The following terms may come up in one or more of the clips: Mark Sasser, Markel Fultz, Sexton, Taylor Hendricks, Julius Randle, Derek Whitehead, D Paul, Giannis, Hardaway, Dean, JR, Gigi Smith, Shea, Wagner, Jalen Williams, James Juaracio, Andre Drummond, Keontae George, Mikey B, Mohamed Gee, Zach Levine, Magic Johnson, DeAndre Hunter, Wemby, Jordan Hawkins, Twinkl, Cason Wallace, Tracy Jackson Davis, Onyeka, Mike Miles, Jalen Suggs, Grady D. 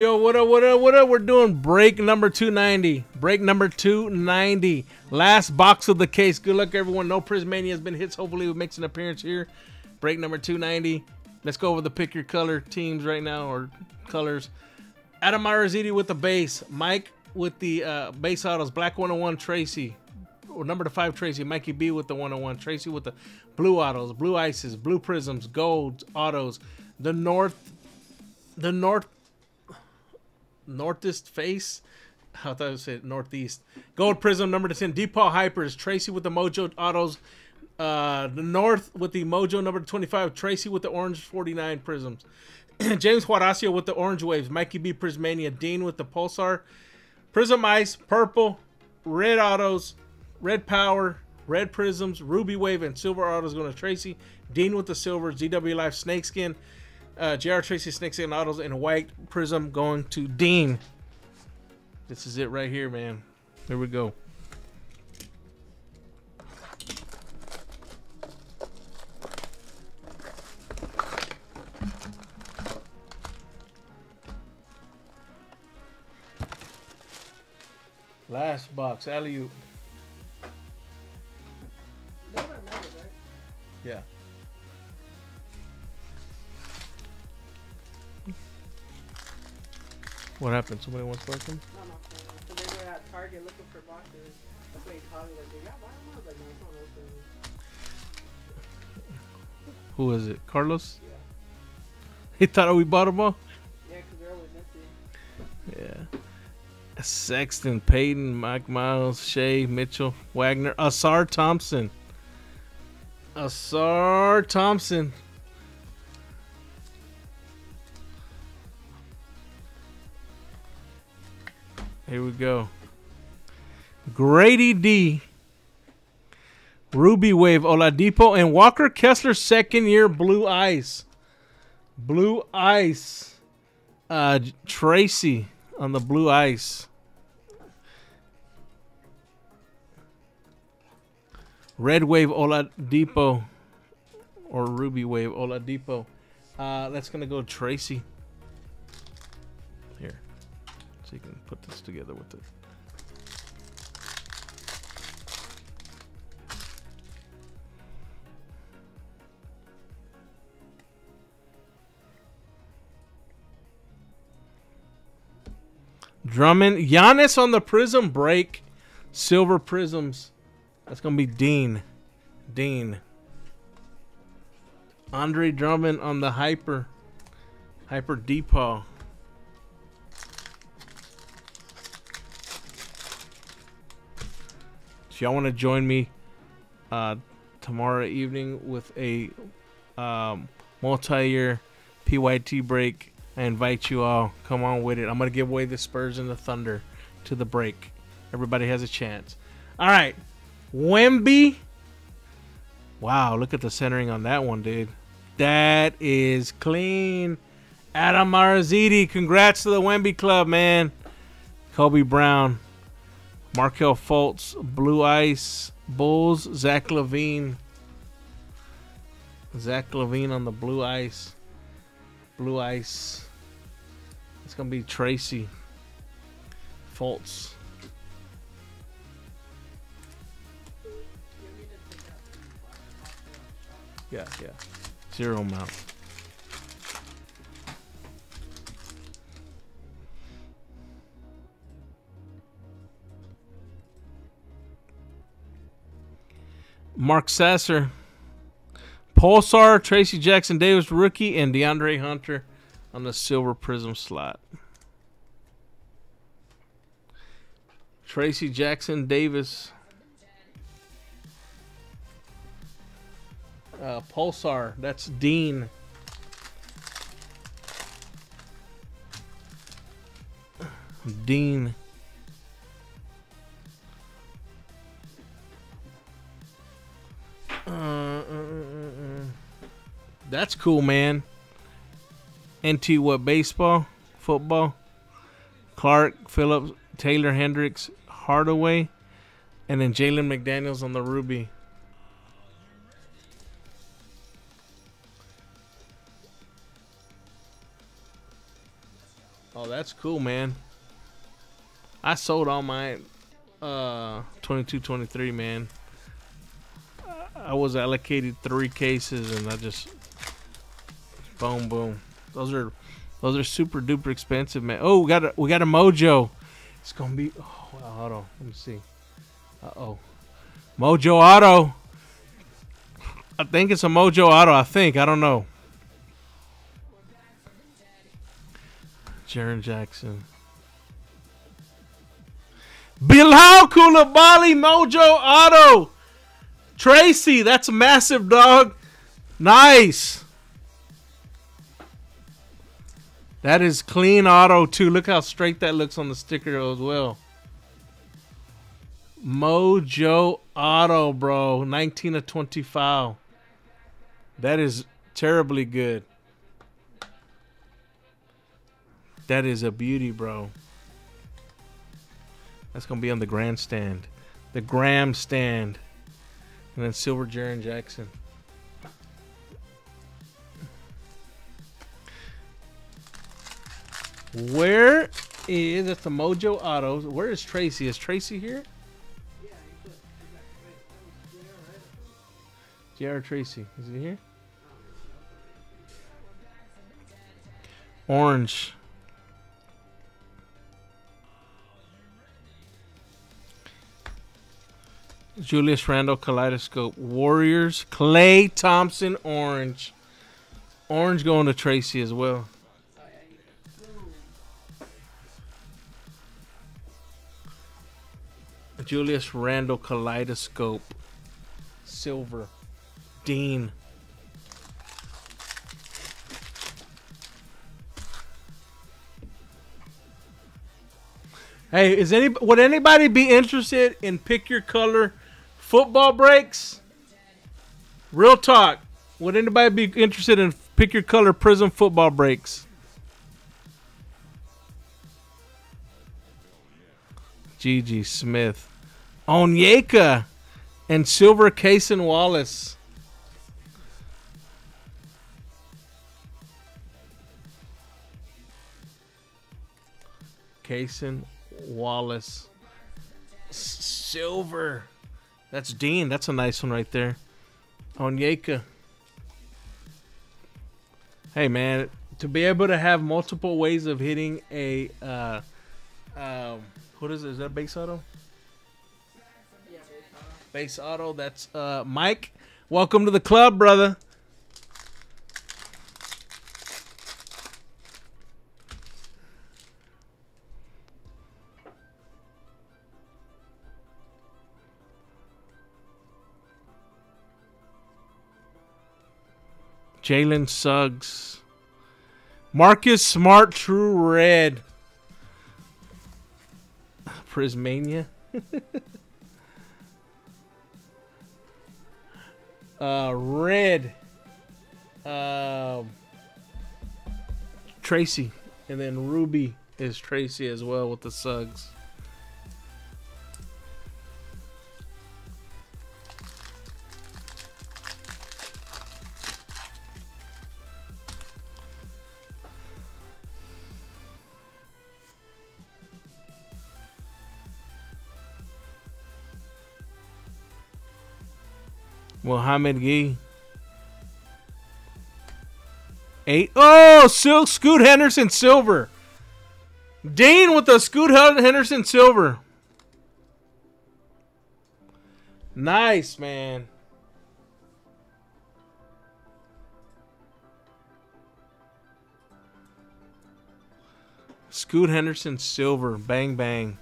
Yo, what up, what up, what up? We're doing break number 290. Break number 290. Last box of the case. Good luck, everyone. No Prismania has been hits. Hopefully, we'll make an appearance here. Break number 290. Let's go over the pick your color teams right now, or colors. Adam Marazzini with the base. Mike with the base autos. Black 101, Tracy. Or number to 5, Tracy. Mikey B with the 101. Tracy with the blue autos, blue ices, blue prisms, gold autos. Northeast. Gold prism number to 10. D Paul hypers. Tracy with the mojo autos. The North with the mojo number to 25. Tracy with the orange 49 prisms. James Juaracio with the orange waves. Mikey B Prismania. Dean with the pulsar. Prism ice. Purple. Red autos. Red power. Red prisms. Ruby wave and silver autos going to Tracy. Dean with the silver. ZW Life snakeskin. JR Tracy Snakes and Autos in white prism going to Dean. This is it right here, man. There we go. Last box, alley-oop. Yeah. What happened? Somebody wants to work him? No. So they were at Target looking for boxes. Somebody called me like, "They got one." I was like, "No, it's not open." Who is it? Carlos? Yeah. He thought we bought them all? Yeah, because they're always empty. Yeah. Sexton, Peyton, Mike Miles, Shea, Mitchell, Wagner, Ausar Thompson. Ausar Thompson. Here we go. Grady D. Ruby Wave, Oladipo, and Walker Kessler, second year, blue ice. Blue ice. Tracy on the blue ice. Red Wave, Oladipo, or Ruby Wave, Oladipo. That's going to go Tracy. So you can put this together with it. Drummond, Giannis on the prism break, silver prisms. That's gonna be Dean. Dean. Andre Drummond on the hyper Deepaw. If y'all want to join me tomorrow evening with a multi-year PYT break, I invite you all. Come on with it. I'm going to give away the Spurs and the Thunder to the break. Everybody has a chance. All right. Wemby. Wow, look at the centering on that one, dude. That is clean. Adam Marazzini. Congrats to the Wemby Club, man. Kobe Brown. Markel Fultz, blue ice, Bulls, Zach Levine. Zach Levine on the blue ice. Blue ice. It's going to be Tracy. Fultz. Yeah. Zero amount. Mark Sasser, Pulsar, Tracy Jackson Davis, rookie, and DeAndre Hunter on the silver prism slot. Tracy Jackson Davis, Pulsar, that's Dean. Dean. That's cool, man. NT what? Baseball? Football? Clark, Phillips, Taylor, Hendricks, Hardaway, and then Jalen McDaniels on the ruby. Oh, that's cool, man. I sold all my 22-23, man. I was allocated 3 cases, and I just boom, boom. Those are super duper expensive, man. Oh, we got a mojo. It's gonna be hold on. Let me see. Mojo auto. I think it's a mojo auto. I don't know. Jaren Jackson. Bilal Coulibaly mojo auto. Tracy, that's massive, dog. Nice. That is clean auto too. Look how straight that looks on the sticker as well. Mojo auto, bro. 19/20 foul. That is terribly good. That is a beauty, bro. That's gonna be on the grandstand. The gram stand. And then silver Jaren Jackson. Where is it? The mojo autos. Where is Tracy? Is Tracy here? JR Tracy. Is he here? Orange. Julius Randle kaleidoscope. Warriors. Klay Thompson orange. Orange going to Tracy as well. Julius Randle kaleidoscope. Silver. Dean. Hey, would anybody be interested in pick your color football breaks? Real talk. Would anybody be interested in pick your color prism football breaks? Gigi Smith. Onyeka and silver Cason Wallace. Cason Wallace. Silver. That's Dean. That's a nice one right there. Onyeka. Hey, man. To be able to have multiple ways of hitting a... what is it? Is that base auto? Yeah. Base auto. That's Mike. Welcome to the club, brother. Jalen Suggs. Marcus Smart true red. Prismania. Red. Tracy. And then Ruby is Tracy as well with the Suggs. Mohamed Gee. 8. Oh, Scoot Henderson silver. Dean with the Scoot Henderson silver. Nice, man. Scoot Henderson silver. Bang, bang.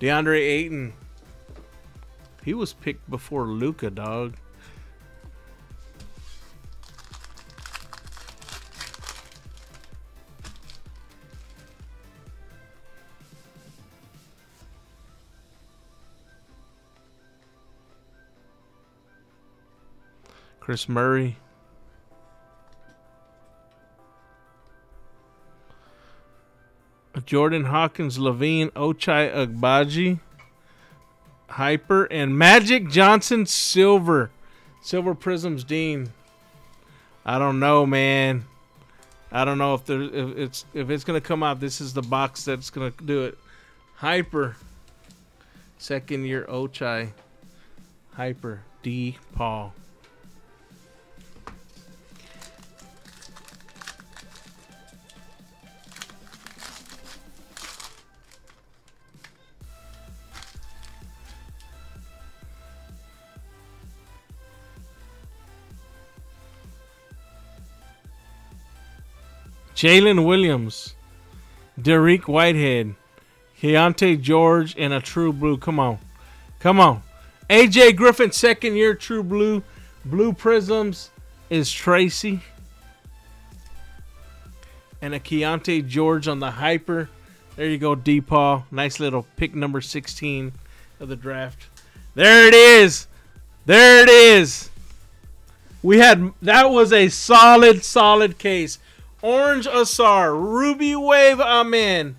DeAndre Ayton. He was picked before Luka, dog. Chris Murray. Jordan Hawkins, Levine, Ochai Agbaji, Hyper, and Magic Johnson Silver. Silver Prisms Dean. I don't know, man. I don't know if it's gonna come out. This is the box that's gonna do it. Hyper. Second year Ochai. Hyper. D Paul. Jalen Williams, Derek Whitehead, Keontae George, and a true blue. Come on. Come on. AJ Griffin, second year, true blue. Blue Prisms is Tracy. And a Keontae George on the hyper. There you go, D Paul. Nice little pick number 16 of the draft. There it is. There it is. We had, that was a solid, solid case. Orange Ausar, Ruby Wave, I'm in.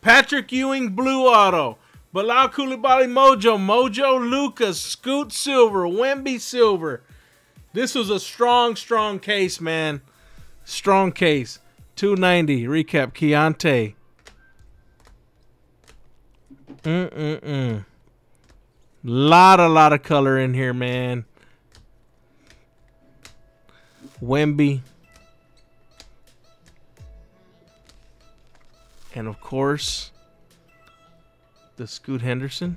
Patrick Ewing, Blue Auto. Bilal Coulibaly, Mojo. Mojo Lucas, Scoot Silver, Wemby Silver. This was a strong, strong case, man. Strong case. 290, recap, Keontae. A lot of color in here, man. Wemby, and of course the Scoot Henderson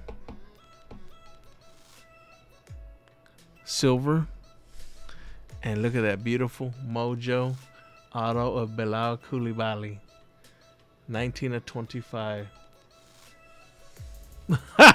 silver, and look at that beautiful Mojo auto of Bilal Coulibaly, 19 of 25.